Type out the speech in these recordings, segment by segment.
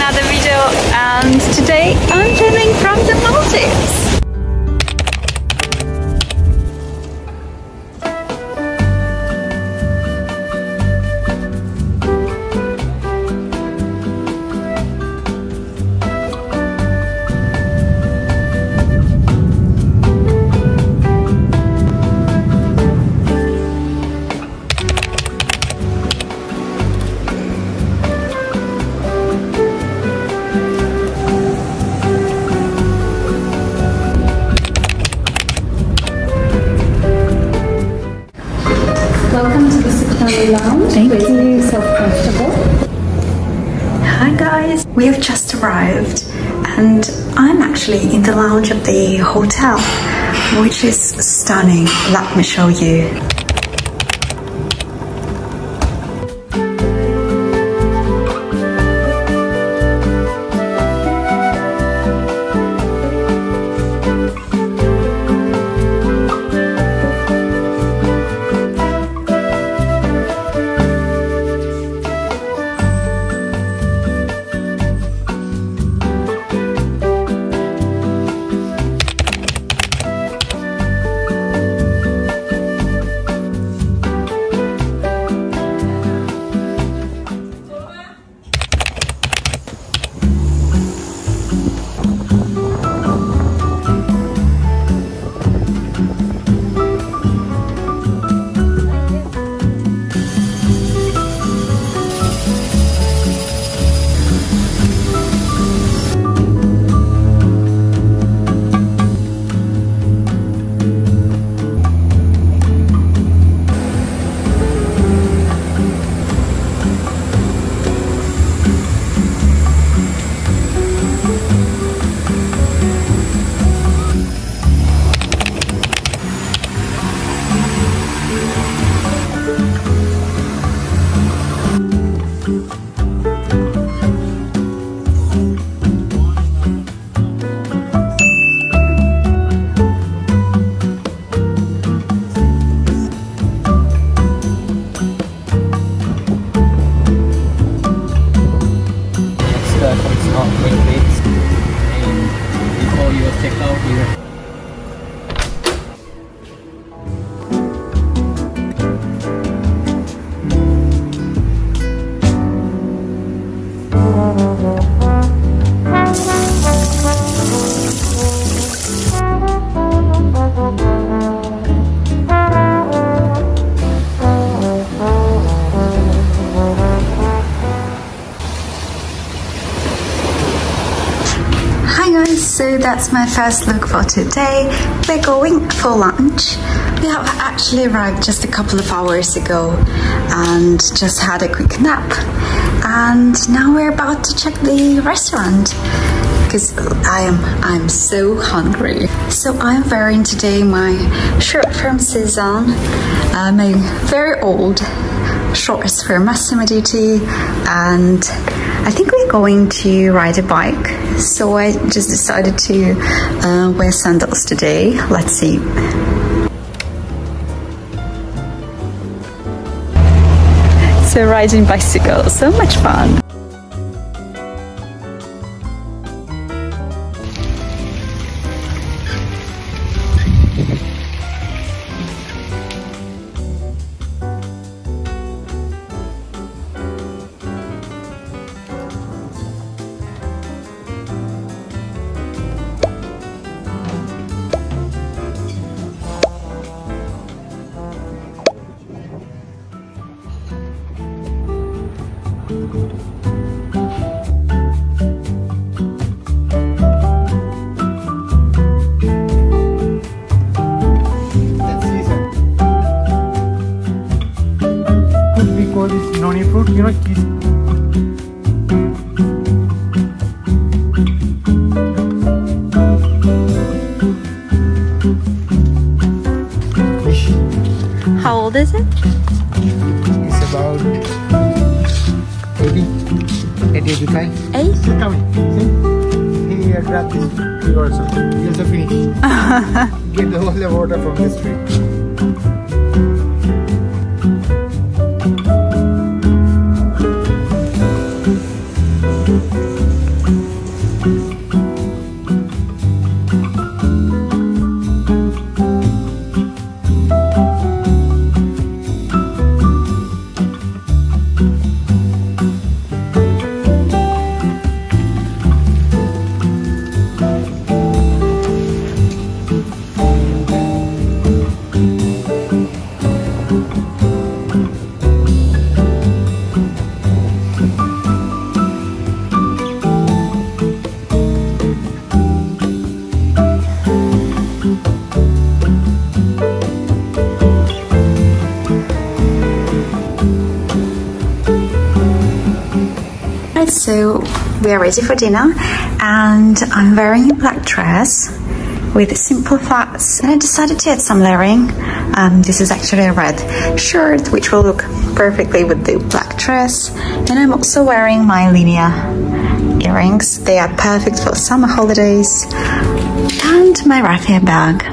another video, and today I'm filming from the Maldives. Welcome to the sit-down lounge. Please make yourself comfortable. Hi guys! We have just arrived and I'm actually in the lounge of the hotel, which is stunning. Let me show you. So that's my first look for today. We're going for lunch. We have actually arrived just a couple of hours ago and just had a quick nap, and now we're about to check the restaurant because I'm so hungry. So I'm wearing today my shirt from Sezane, my very old shorts for Massimo Dutti, and I think we're going to ride a bike, so I just decided to wear sandals today. Let's see. So riding bicycle, so much fun. You know, how old is it? It's about 85. 80? See, come in. See? Here, grab this tree also. Here's the finish. Get all the water from this tree. So we are ready for dinner, and I'm wearing a black dress with simple flats, and I decided to add some layering. This is actually a red shirt which will look perfectly with the black dress, and I'm also wearing my Linea earrings. They are perfect for summer holidays, and my raffia bag.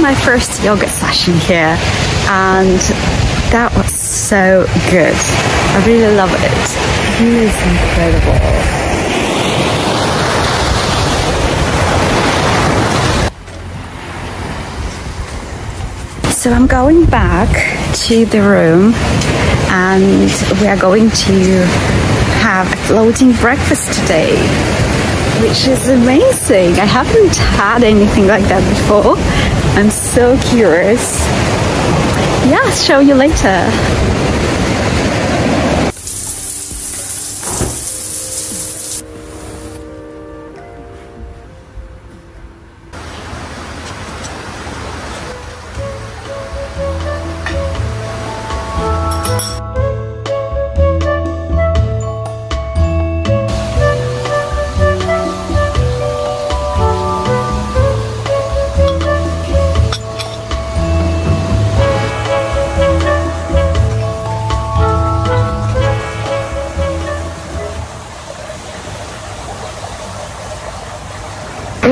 my first yoga session here, and that was so good. I really love it. The view is incredible. So I'm going back to the room and we are going to have a floating breakfast today, which is amazing. I haven't had anything like that before. I'm so curious. Yeah, I'll show you later.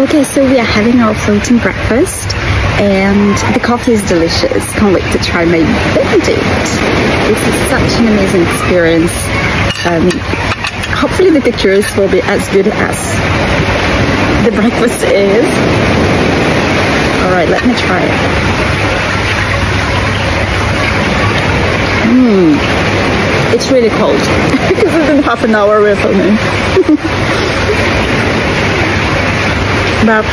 Okay, so we are having our floating breakfast and the coffee is delicious. Can't wait to try my blended. This is such an amazing experience. Hopefully the pictures will be as good as the breakfast is. Alright, let me try it. It's really cold because it's been half an hour away from me. But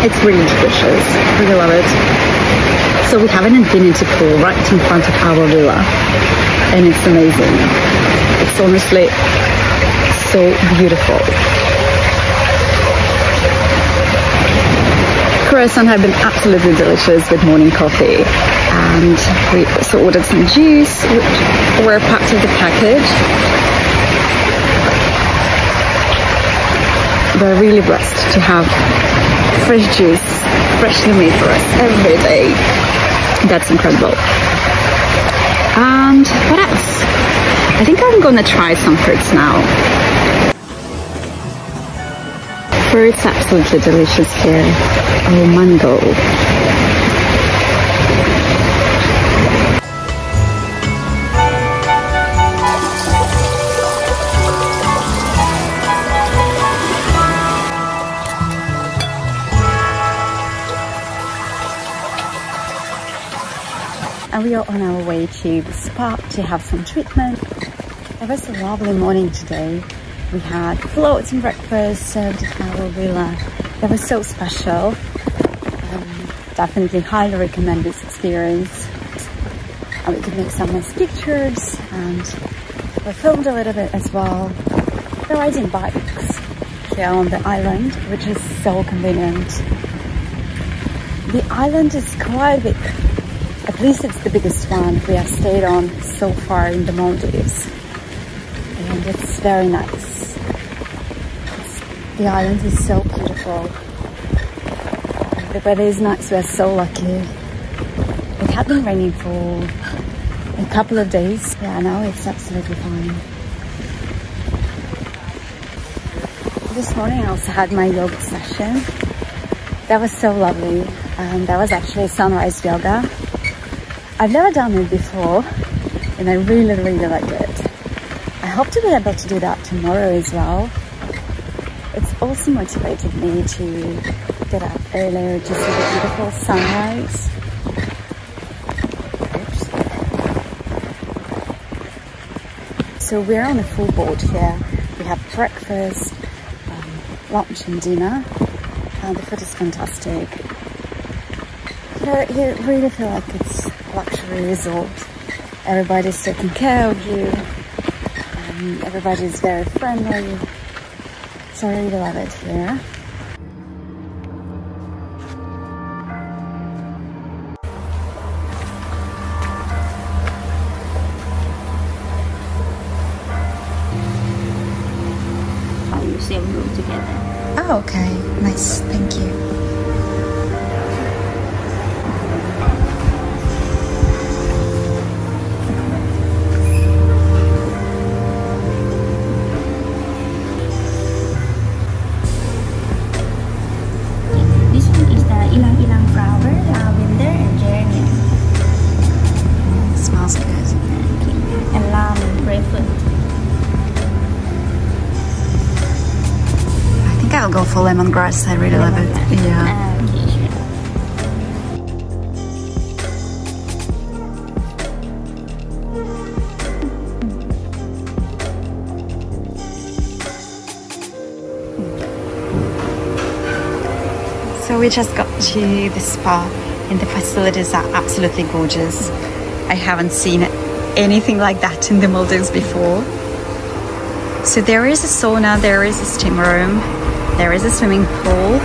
it's really delicious, really love it. So we haven't been into pool right in front of our villa, and it's amazing. It's honestly so beautiful. Croissants have been absolutely delicious with morning coffee, and we also ordered some juice, which were part of the package. We're really blessed to have fresh juice, freshly made for us every day. That's incredible. And what else? I think I'm gonna try some fruits now. Fruits absolutely delicious here. Oh, mango. And we are on our way to the spa to have some treatment. It was a lovely morning today. We had floating breakfast served at our villa. That was so special. Definitely highly recommend this experience. And we could make some nice pictures, and we filmed a little bit as well. We're riding bikes here on the island, which is so convenient. The island is quite big. At least it's the biggest one we have stayed on so far in the Maldives, and it's very nice. The island is so beautiful. The weather is nice, we're so lucky. It had been raining for a couple of days, yeah, now it's absolutely fine. This morning I also had my yoga session. That was so lovely, that was actually sunrise yoga. I've never done it before, and I really, really like it. I hope to be able to do that tomorrow as well. It's also motivated me to get up earlier to see the beautiful sunrise. Oops. So we're on a full board here. We have breakfast, lunch and dinner. The food is fantastic. You really feel like it's luxury resort. Everybody's taking care of you. Everybody's very friendly. So I really love it here. Oh, you same room together. Oh, okay. Nice. Thank you. Ilang-ilang arts. I really love it. Yeah. So we just got to the spa and the facilities are absolutely gorgeous. I haven't seen anything like that in the Maldives before. So there is a sauna, there is a steam room, there is a swimming pool.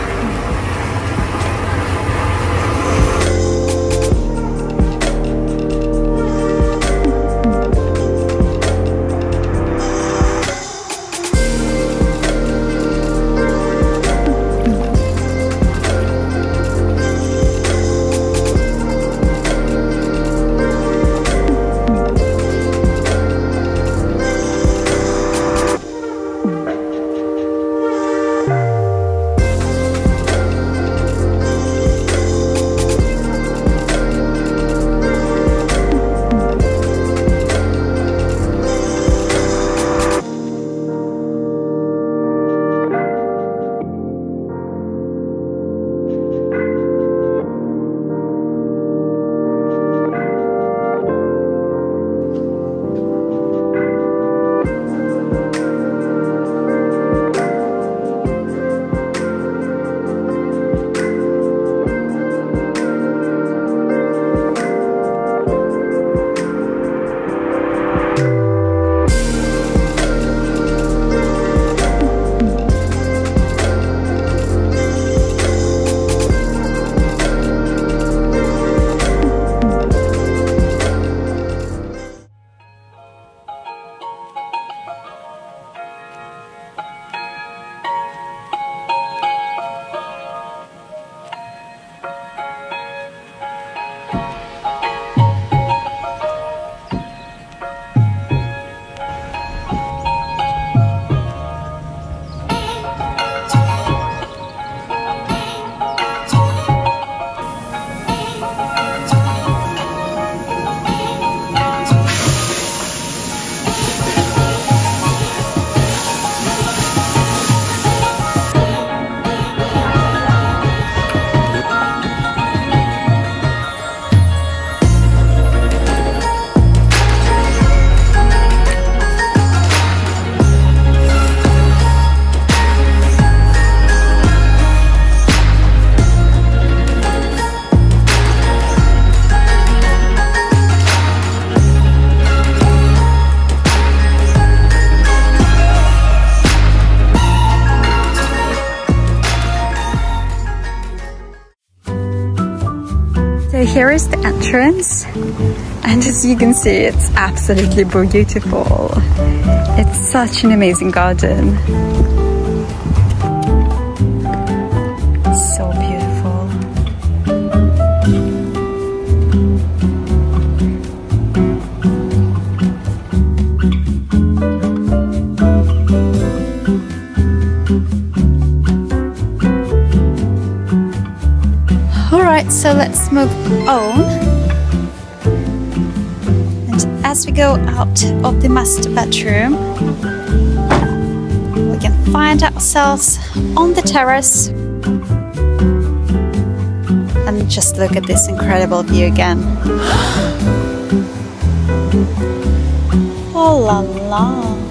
Here is the entrance, and as you can see, it's absolutely beautiful. It's such an amazing garden. It's so beautiful. So let's move on, and as we go out of the master bedroom we can find ourselves on the terrace, and just look at this incredible view again. Oh la la.